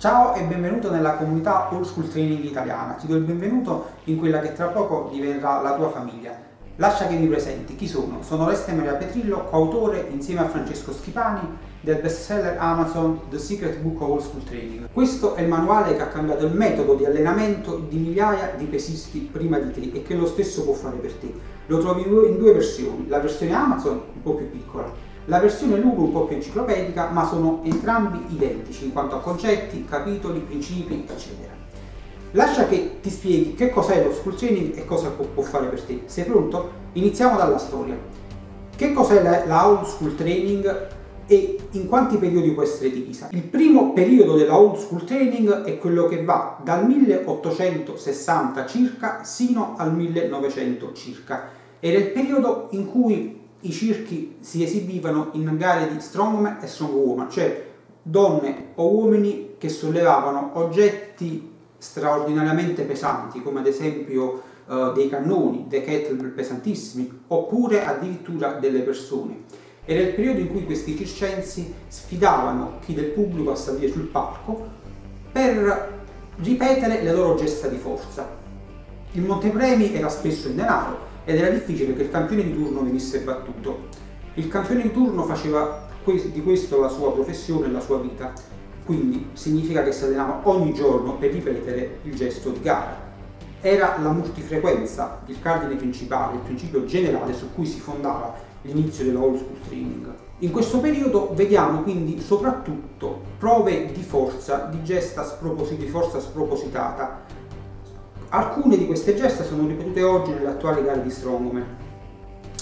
Ciao e benvenuto nella comunità Old School Training italiana, ti do il benvenuto in quella che tra poco diverrà la tua famiglia. Lascia che mi presenti, chi sono? Sono Oreste Maria Petrillo, coautore insieme a Francesco Schipani del bestseller Amazon The Secret Book of Old School Training. Questo è il manuale che ha cambiato il metodo di allenamento di migliaia di pesisti prima di te e che lo stesso può fare per te. Lo trovi in due versioni, la versione Amazon un po' più piccola. La versione lunga un po' più enciclopedica, ma sono entrambi identici in quanto a concetti, capitoli, principi, eccetera. Lascia che ti spieghi che cos'è lo school training e cosa può fare per te. Sei pronto? Iniziamo dalla storia. Che cos'è la old school training e in quanti periodi può essere divisa? Il primo periodo della old school training è quello che va dal 1860 circa sino al 1900 circa. Era il periodo in cui i circhi si esibivano in gare di strongman e strongwoman, cioè donne o uomini che sollevavano oggetti straordinariamente pesanti, come ad esempio dei cannoni, dei kettlebell pesantissimi, oppure addirittura delle persone. Era il periodo in cui questi circensi sfidavano chi del pubblico a salire sul palco per ripetere le loro gesta di forza. Il montepremi era spesso in denaro, ed era difficile che il campione di turno venisse battuto. Il campione di turno faceva di questo la sua professione, la sua vita, quindi significa che si allenava ogni giorno per ripetere il gesto di gara. Era la multifrequenza il cardine principale, il principio generale su cui si fondava l'inizio della old school training. In questo periodo vediamo quindi soprattutto prove di forza, di gesta di forza spropositata. Alcune di queste gesta sono ripetute oggi nelle attuali gare di strongman.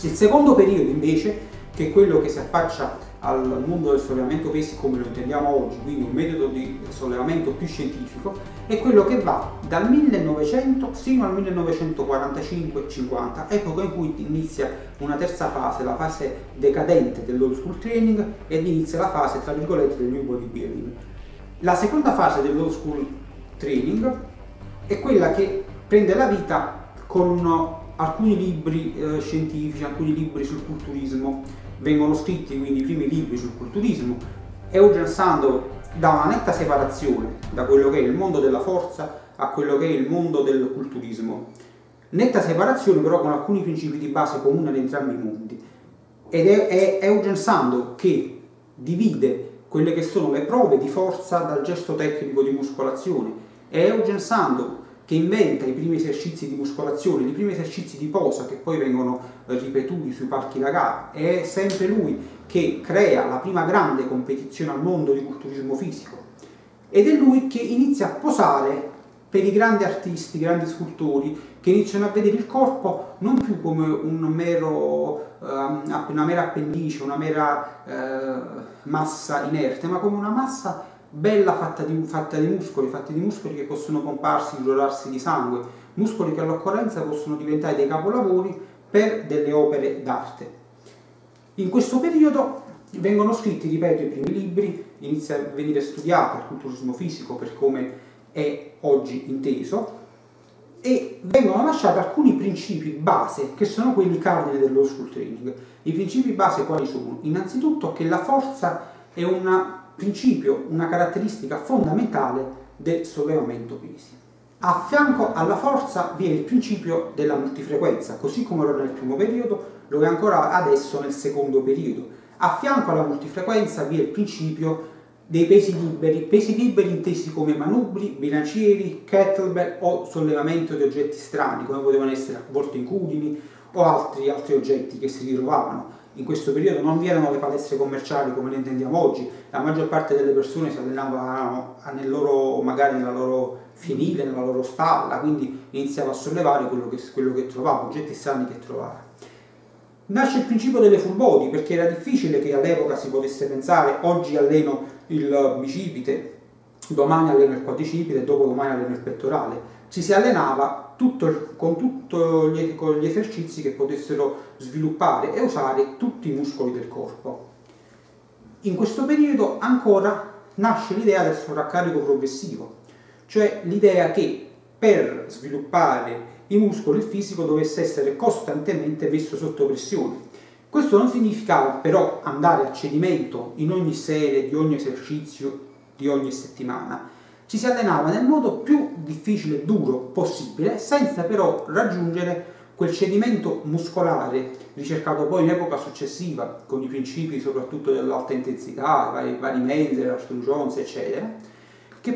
Il secondo periodo invece, che è quello che si affaccia al mondo del sollevamento pesi come lo intendiamo oggi, quindi un metodo di sollevamento più scientifico, è quello che va dal 1900 sino al 1945-50, epoca in cui inizia una terza fase, la fase decadente dell'old school training, ed inizia la fase, tra virgolette, del new bodybuilding. La seconda fase dell'old school training è quella che prende la vita con alcuni libri scientifici, alcuni libri sul culturismo. Vengono scritti quindi i primi libri sul culturismo. Eugen Sandow dà una netta separazione da quello che è il mondo della forza a quello che è il mondo del culturismo. Netta separazione però con alcuni principi di base comuni ad entrambi i mondi. Ed è Eugen Sandow che divide quelle che sono le prove di forza dal gesto tecnico di muscolazione. È Eugen Sandow che inventa i primi esercizi di muscolazione, i primi esercizi di posa che poi vengono ripetuti sui palchi da gara. È sempre lui che crea la prima grande competizione al mondo di culturismo fisico. Ed è lui che inizia a posare per i grandi artisti, i grandi scultori, che iniziano a vedere il corpo non più come una mera appendice, una mera massa inerte, ma come una massa bella fatta di muscoli che possono pomparsi, irrorarsi di sangue, muscoli che all'occorrenza possono diventare dei capolavori per delle opere d'arte. In questo periodo vengono scritti, ripeto, i primi libri, inizia a venire studiato il culturismo fisico per come è oggi inteso, e vengono lasciati alcuni principi base che sono quelli cardine dello school training. I principi base quali sono? Innanzitutto che la forza è una caratteristica fondamentale del sollevamento pesi. A fianco alla forza vi è il principio della multifrequenza, così come lo era nel primo periodo, lo è ancora adesso nel secondo periodo. A fianco alla multifrequenza vi è il principio dei pesi liberi intesi come manubri, bilancieri, kettlebell o sollevamento di oggetti strani, come potevano essere voltoinculini o altri oggetti che si ritrovavano. In questo periodo non vi erano le palestre commerciali come le intendiamo oggi, la maggior parte delle persone si allenavano magari nella loro fienile, nella loro stalla, quindi iniziava a sollevare quello che trovava, oggetti strani che trovava. Nasce il principio delle full body, perché era difficile che all'epoca si potesse pensare oggi alleno il bicipite, domani alleno il quadricipite, dopodomani alleno il pettorale. Ci si allenava con gli esercizi che potessero sviluppare e usare tutti i muscoli del corpo. In questo periodo ancora nasce l'idea del sovraccarico progressivo, cioè l'idea che per sviluppare i muscoli il fisico dovesse essere costantemente messo sotto pressione. Questo non significava però andare a cedimento in ogni serie, di ogni esercizio, di ogni settimana. Ci si allenava nel modo più difficile e duro possibile, senza però raggiungere quel cedimento muscolare ricercato poi in epoca successiva, con i principi soprattutto dell'alta intensità, vari Menzel, Armstrong Jones, eccetera, che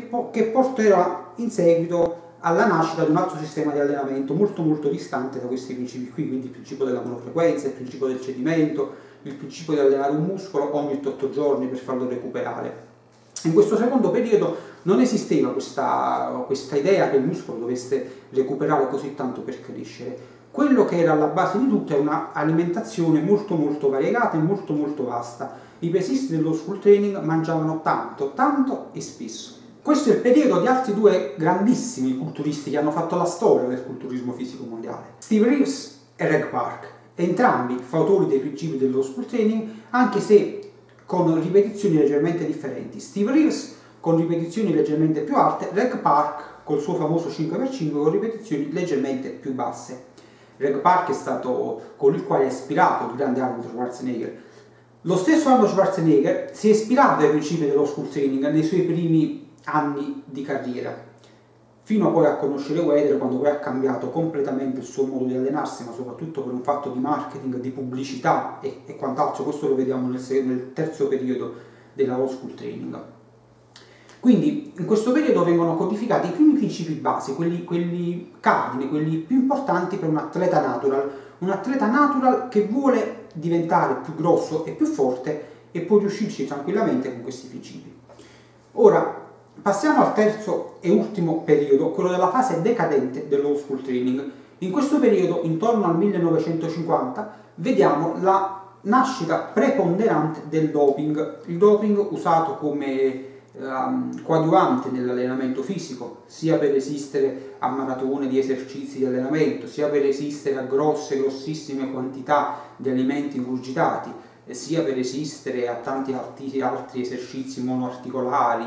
porterà in seguito alla nascita di un altro sistema di allenamento molto distante da questi principi qui, quindi il principio della monofrequenza, il principio del cedimento, il principio di allenare un muscolo ogni 8 giorni per farlo recuperare. In questo secondo periodo non esisteva questa idea che il muscolo dovesse recuperare così tanto per crescere. Quello che era alla base di tutto è un'alimentazione molto variegata e molto vasta. I pesisti dello school training mangiavano tanto e spesso. Questo è il periodo di altri due grandissimi culturisti che hanno fatto la storia del culturismo fisico mondiale, Steve Reeves e Reg Park, entrambi fautori dei principi dello school training, anche se con ripetizioni leggermente differenti. Steve Reeves con ripetizioni leggermente più alte, Reg Park col suo famoso 5x5 con ripetizioni leggermente più basse. Reg Park è stato con il quale è ispirato il grande Arnold Schwarzenegger. Lo stesso Arnold Schwarzenegger si è ispirato ai principi dello school training nei suoi primi anni di carriera, fino poi a conoscere Weider, quando poi ha cambiato completamente il suo modo di allenarsi, ma soprattutto per un fatto di marketing, di pubblicità e quant'altro. Questo lo vediamo nel terzo periodo della old school training. Quindi in questo periodo vengono codificati i primi principi base, quelli cardine, quelli più importanti per un atleta natural che vuole diventare più grosso e più forte e può riuscirci tranquillamente con questi principi. Ora passiamo al terzo e ultimo periodo, quello della fase decadente dell'old school training. In questo periodo, intorno al 1950, vediamo la nascita preponderante del doping, il doping usato come coadiuvante nell'allenamento fisico, sia per resistere a maratone di esercizi di allenamento, sia per resistere a grossissime quantità di alimenti ingurgitati, sia per resistere a tanti altri esercizi monoarticolari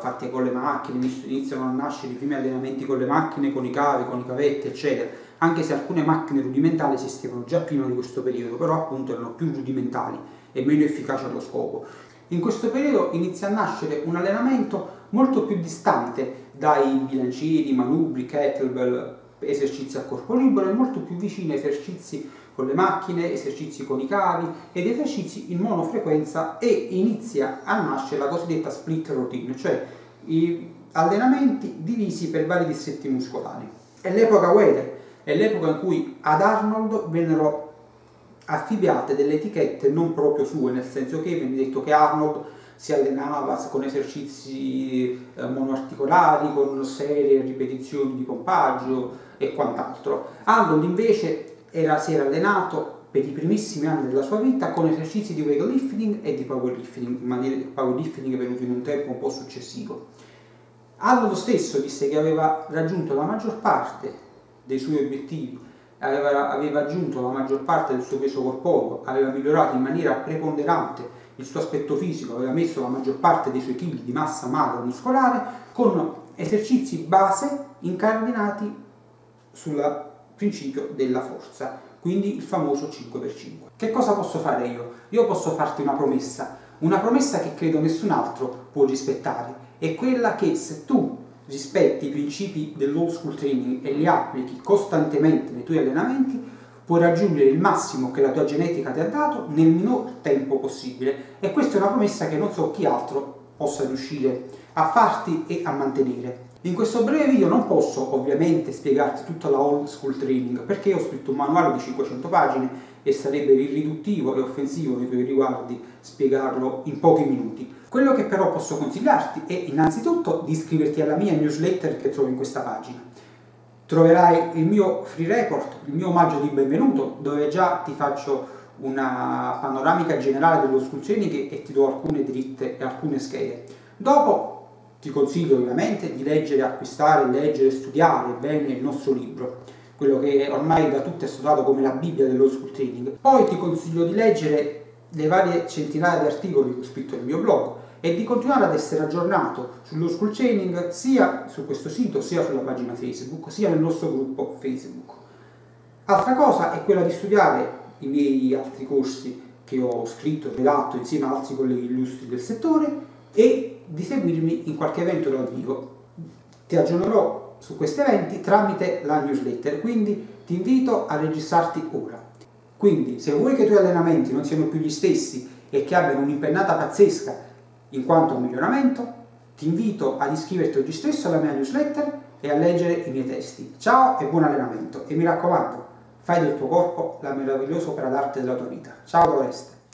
fatti con le macchine. Iniziano a nascere i primi allenamenti con le macchine, con i cavi, con i cavetti, eccetera, anche se alcune macchine rudimentali esistevano già prima di questo periodo, però appunto erano più rudimentali e meno efficaci allo scopo. In questo periodo inizia a nascere un allenamento molto più distante dai bilancieri, manubri, kettlebell, esercizi a corpo libero, e molto più vicino a esercizi con le macchine, esercizi con i cavi ed esercizi in monofrequenza, e inizia a nascere la cosiddetta split routine, cioè gli allenamenti divisi per vari dissetti muscolari. È l'epoca Weider, è l'epoca in cui ad Arnold vennero affibbiate delle etichette non proprio sue, nel senso che viene detto che Arnold si allenava con esercizi monoarticolari, con serie ripetizioni di pompaggio e quant'altro. Arnold invece si era allenato per i primissimi anni della sua vita con esercizi di weightlifting e di powerlifting, in maniera che powerlifting è venuto in un tempo un po' successivo. Arnold stesso disse che aveva raggiunto la maggior parte dei suoi obiettivi, aveva aggiunto la maggior parte del suo peso corporeo, aveva migliorato in maniera preponderante il suo aspetto fisico, aveva messo la maggior parte dei suoi chili di massa magra muscolare con esercizi base incardinati sul principio della forza, quindi il famoso 5x5. Che cosa posso fare io? Io posso farti una promessa che credo nessun altro può rispettare, è quella che se tu rispetti i principi dell'old school training e li applichi costantemente nei tuoi allenamenti, puoi raggiungere il massimo che la tua genetica ti ha dato nel minor tempo possibile, e questa è una promessa che non so chi altro possa riuscire a farti e a mantenere. In questo breve video non posso ovviamente spiegarti tutta la old school training, perché ho scritto un manuale di 500 pagine e sarebbe irriduttivo e offensivo nei tuoi riguardi spiegarlo in pochi minuti. Quello che però posso consigliarti è innanzitutto di iscriverti alla mia newsletter che trovi in questa pagina. Troverai il mio free report, il mio omaggio di benvenuto, dove già ti faccio una panoramica generale dello school training e ti do alcune dritte e alcune schede. Dopo ti consiglio veramente di leggere, acquistare, leggere, studiare bene il nostro libro, quello che ormai da tutti è stato come la Bibbia dello school training. Poi ti consiglio di leggere le varie centinaia di articoli che ho scritto nel mio blog e di continuare ad essere aggiornato sullo school training sia su questo sito, sia sulla pagina Facebook, sia nel nostro gruppo Facebook. Altra cosa è quella di studiare i miei altri corsi che ho scritto e redatto insieme a altri colleghi illustri del settore e di seguirmi in qualche evento dal vivo. Ti aggiornerò su questi eventi tramite la newsletter, quindi ti invito a registrarti ora. Quindi, se vuoi che i tuoi allenamenti non siano più gli stessi e che abbiano un'impennata pazzesca in quanto a miglioramento, ti invito ad iscriverti oggi stesso alla mia newsletter e a leggere i miei testi. Ciao e buon allenamento! E mi raccomando, fai del tuo corpo la meravigliosa opera d'arte della tua vita. Ciao, Oreste!